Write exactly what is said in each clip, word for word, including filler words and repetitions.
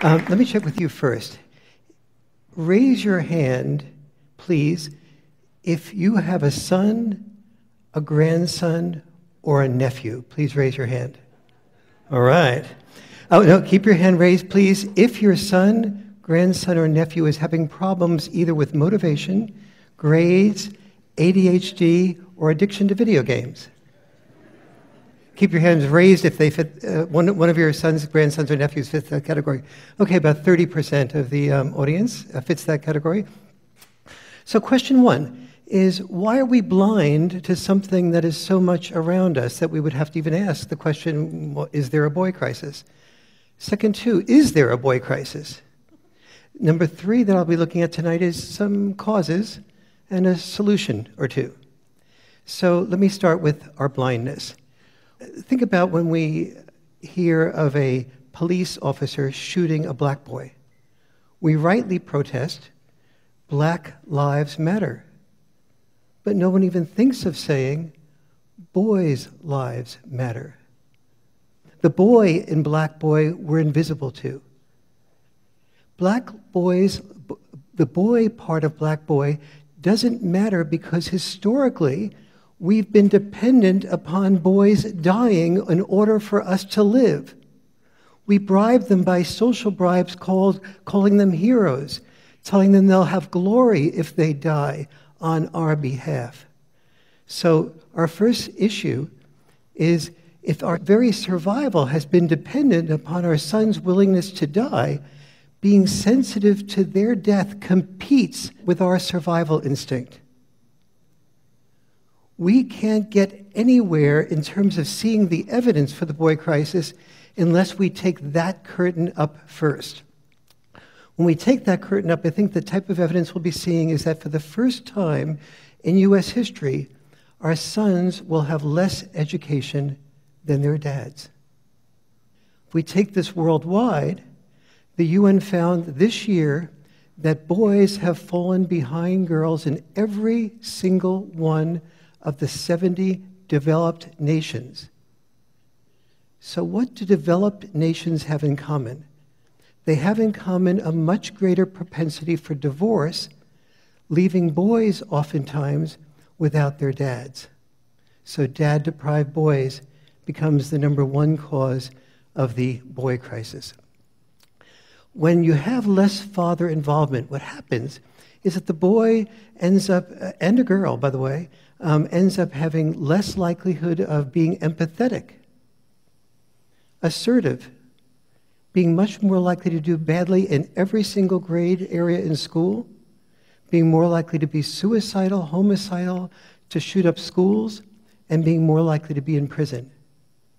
Um, let me check with you first. Raise your hand, please, if you have a son, a grandson, or a nephew. Please raise your hand. All right. Oh, no, keep your hand raised, please, if your son, grandson, or nephew is having problems either with motivation, grades, A D H D, or addiction to video games. Keep your hands raised if they fit, uh, one, one of your sons, grandsons, or nephews fits that category. Okay, about thirty percent of the um, audience uh, fits that category. So question one is, why are we blind to something that is so much around us that we would have to even ask the question, is there a boy crisis? Second two, is there a boy crisis? Number three that I'll be looking at tonight is some causes and a solution or two. So let me start with our blindness. Think about when we hear of a police officer shooting a black boy. We rightly protest, Black Lives Matter. But no one even thinks of saying, boys' lives matter. The boy and black boy were invisible to. Black boys, the boy part of black boy doesn't matter because historically we've been dependent upon boys dying in order for us to live. We bribe them by social bribes called calling them heroes, telling them they'll have glory if they die on our behalf. So our first issue is if our very survival has been dependent upon our son's willingness to die, being sensitive to their death competes with our survival instinct. We can't get anywhere in terms of seeing the evidence for the boy crisis unless we take that curtain up first. When we take that curtain up, I think the type of evidence we'll be seeing is that for the first time in U S history, our sons will have less education than their dads. If we take this worldwide, the U N found this year that boys have fallen behind girls in every single one of the seventy developed nations. So what do developed nations have in common? They have in common a much greater propensity for divorce, leaving boys oftentimes without their dads. So dad-deprived boys becomes the number one cause of the boy crisis. When you have less father involvement, what happens is that the boy ends up, and a girl, by the way, Um, ends up having less likelihood of being empathetic, assertive, being much more likely to do badly in every single grade area in school, being more likely to be suicidal, homicidal, to shoot up schools, and being more likely to be in prison.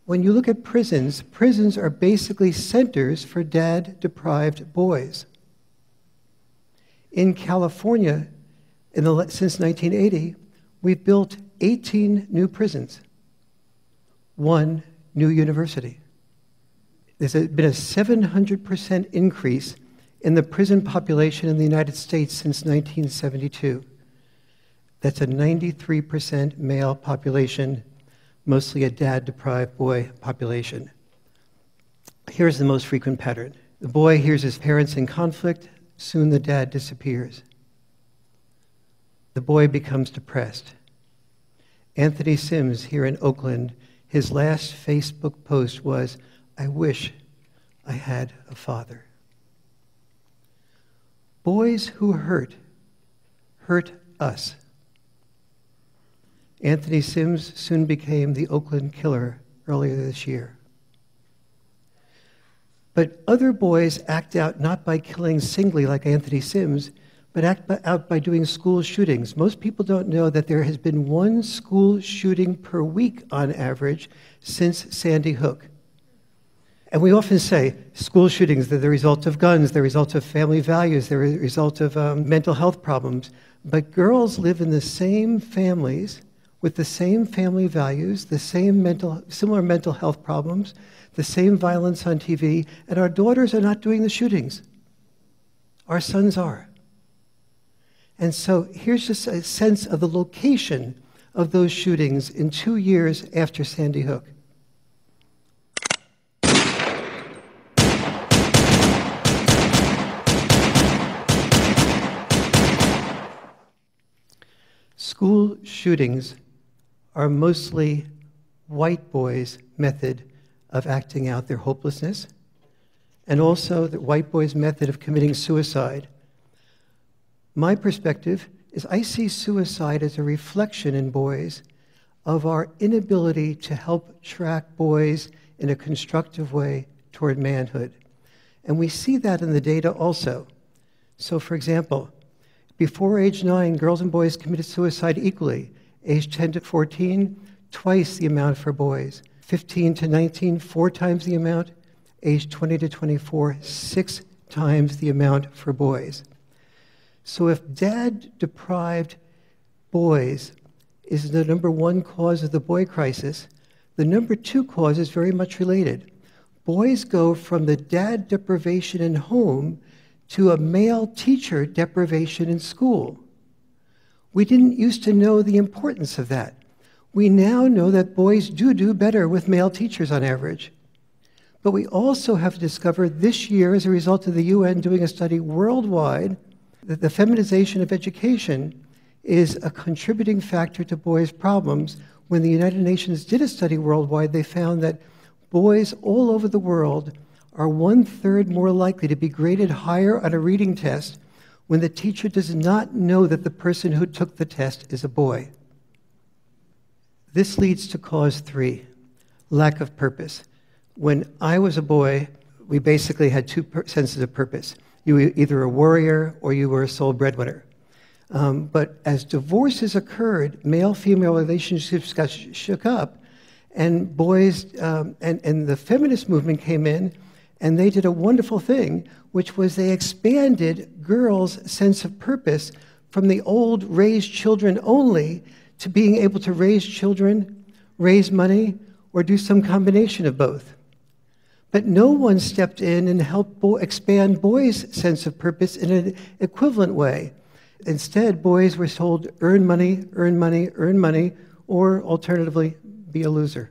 When you look at prisons, prisons are basically centers for dad-deprived boys. In California, in the, since nineteen eighty, we've built eighteen new prisons, one new university. There's been a seven hundred percent increase in the prison population in the United States since nineteen seventy-two. That's a ninety-three percent male population, mostly a dad-deprived boy population. Here's the most frequent pattern. The boy hears his parents in conflict, soon the dad disappears. The boy becomes depressed. Anthony Sims here in Oakland, his last Facebook post was, "I wish I had a father." Boys who hurt, hurt us. Anthony Sims soon became the Oakland killer earlier this year. But other boys act out not by killing singly like Anthony Sims, but act out by doing school shootings. Most people don't know that there has been one school shooting per week on average since Sandy Hook. And we often say school shootings, they're the result of guns, they're the result of family values, they're the result of um, mental health problems. But girls live in the same families with the same family values, the same mental, similar mental health problems, the same violence on T V, and our daughters are not doing the shootings. Our sons are. And so here's just a sense of the location of those shootings in two years after Sandy Hook. school shootings are mostly white boys' method of acting out their hopelessness, and also the white boys' method of committing suicide. My perspective is I see suicide as a reflection in boys of our inability to help track boys in a constructive way toward manhood. And we see that in the data also. So for example, before age nine, girls and boys committed suicide equally. Age ten to fourteen, twice the amount for boys. fifteen to nineteen, four times the amount. Age twenty to twenty-four, six times the amount for boys. So if dad deprived boys is the number one cause of the boy crisis, the number two cause is very much related. Boys go from the dad deprivation in home to a male teacher deprivation in school. We didn't used to know the importance of that. We now know that boys do do better with male teachers on average. But we also have discovered this year, as a result of the U N doing a study worldwide, that the feminization of education is a contributing factor to boys' problems. When the United Nations did a study worldwide, they found that boys all over the world are one-third more likely to be graded higher on a reading test when the teacher does not know that the person who took the test is a boy. This leads to cause three, lack of purpose. When I was a boy, we basically had two senses of purpose. You were either a warrior or you were a sole breadwinner. Um, but as divorces occurred, male-female relationships got sh shook up, and boys, um, and, and the feminist movement came in, and they did a wonderful thing, which was they expanded girls' sense of purpose from the old raise children only to being able to raise children, raise money, or do some combination of both. But no one stepped in and helped bo- expand boys' sense of purpose in an equivalent way. Instead, boys were told, earn money, earn money, earn money, or alternatively, be a loser.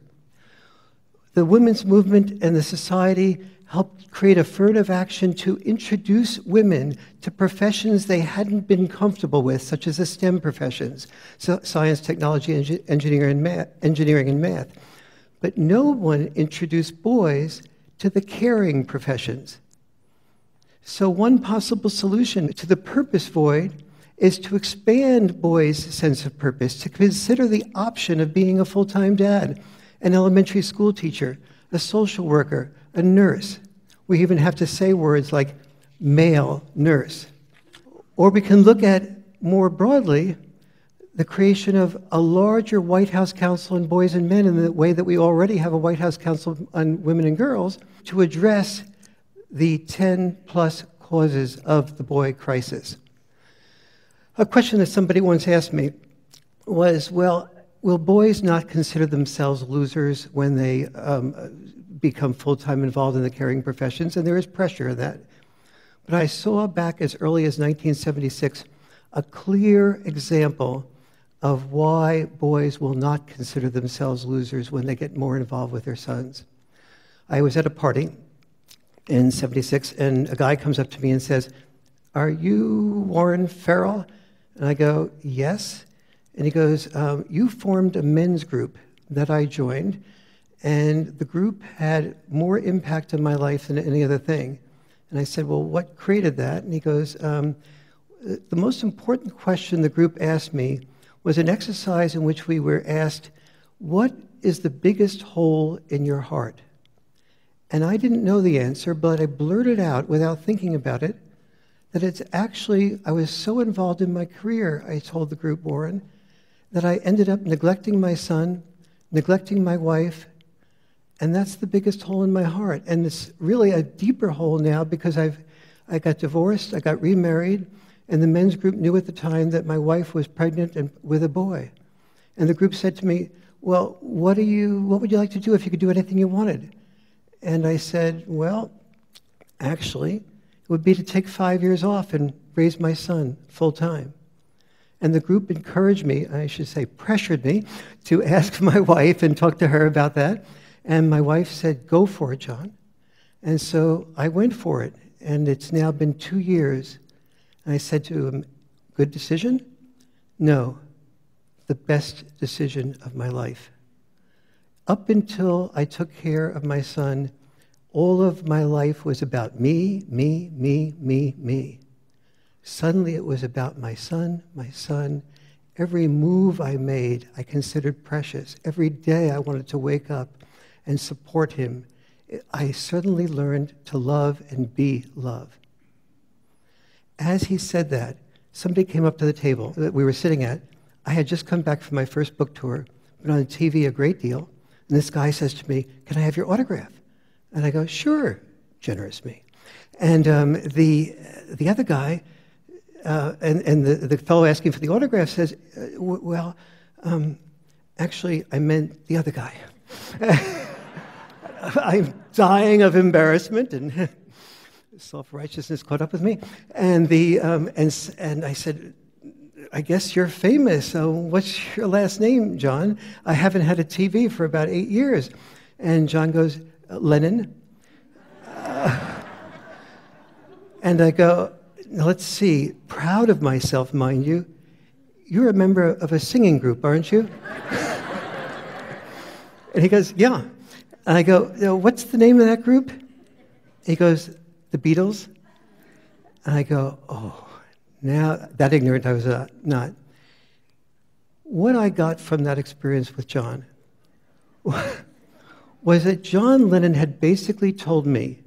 The women's movement and the society helped create affirmative action to introduce women to professions they hadn't been comfortable with, such as the STEM professions, so science, technology, enge engineering, and math, engineering, and math. But no one introduced boys to the caring professions. So one possible solution to the purpose void is to expand boys' sense of purpose, to consider the option of being a full-time dad, an elementary school teacher, a social worker, a nurse. We even have to say words like male nurse. Or we can look at, more broadly, the creation of a larger White House Council on Boys and Men in the way that we already have a White House Council on Women and Girls to address the ten plus causes of the boy crisis. A question that somebody once asked me was, well, will boys not consider themselves losers when they um, become full-time involved in the caring professions? And there is pressure in that. But I saw back as early as nineteen seventy-six a clear example of why boys will not consider themselves losers when they get more involved with their sons. I was at a party in seventy-six, and a guy comes up to me and says, "Are you Warren Farrell?" And I go, "Yes." And he goes, um, "You formed a men's group that I joined, and the group had more impact on my life than any other thing." And I said, "Well, what created that?" And he goes, um, "The most important question the group asked me was an exercise in which we were asked, 'What is the biggest hole in your heart?'" And I didn't know the answer, but I blurted out without thinking about it that it's actually, I was so involved in my career, I told the group, Warren, that I ended up neglecting my son, neglecting my wife, and that's the biggest hole in my heart. And it's really a deeper hole now because I've, I got divorced, I got remarried, and the men's group knew at the time that my wife was pregnant and with a boy. And the group said to me, "Well, what, do you, what would you like to do if you could do anything you wanted?" And I said, "Well, actually, would be to take five years off and raise my son full-time." And the group encouraged me, I should say pressured me, to ask my wife and talk to her about that. And my wife said, "Go for it, John." And so I went for it, and it's now been two years. And I said to him, "Good decision?" "No." the best decision of my life. Up until I took care of my son, all of my life was about me, me, me, me, me. Suddenly it was about my son, my son. Every move I made, I considered precious. Every day I wanted to wake up and support him. I suddenly learned to love and be love. As he said that, somebody came up to the table that we were sitting at. I had just come back from my first book tour, been on T V a great deal, and this guy says to me, "Can I have your autograph?" And I go, "Sure," generous me. And um, the, the other guy, uh, and, and the, the fellow asking for the autograph says, "Well, um, actually, I meant the other guy." I'm dying of embarrassment, and self-righteousness caught up with me. And, the, um, and, and I said, "I guess you're famous, so what's your last name, John? I haven't had a T V for about eight years. And John goes, "Lennon." Uh, and I go, "Now let's see, proud of myself, mind you, you're a member of a singing group, aren't you?" And he goes, "Yeah." And I go, "Now, what's the name of that group?" He goes, "The Beatles." And I go, oh, now, that ignorant I was uh, not. What I got from that experience with John was that John Lennon had basically told me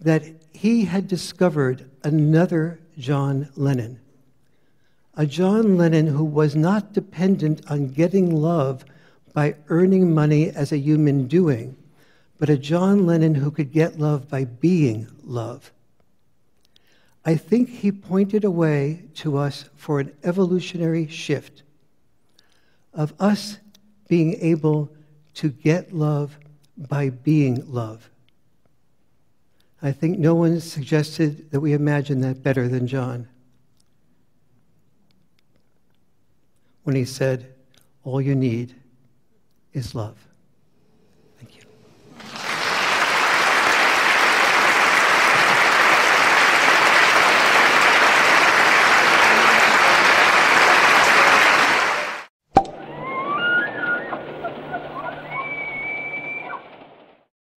that he had discovered another John Lennon, a John Lennon who was not dependent on getting love by earning money as a human doing, but a John Lennon who could get love by being love. I think he pointed a way to us for an evolutionary shift of us being able to get love by being love. I think no one suggested that we imagine that better than John when he said, "All you need is love."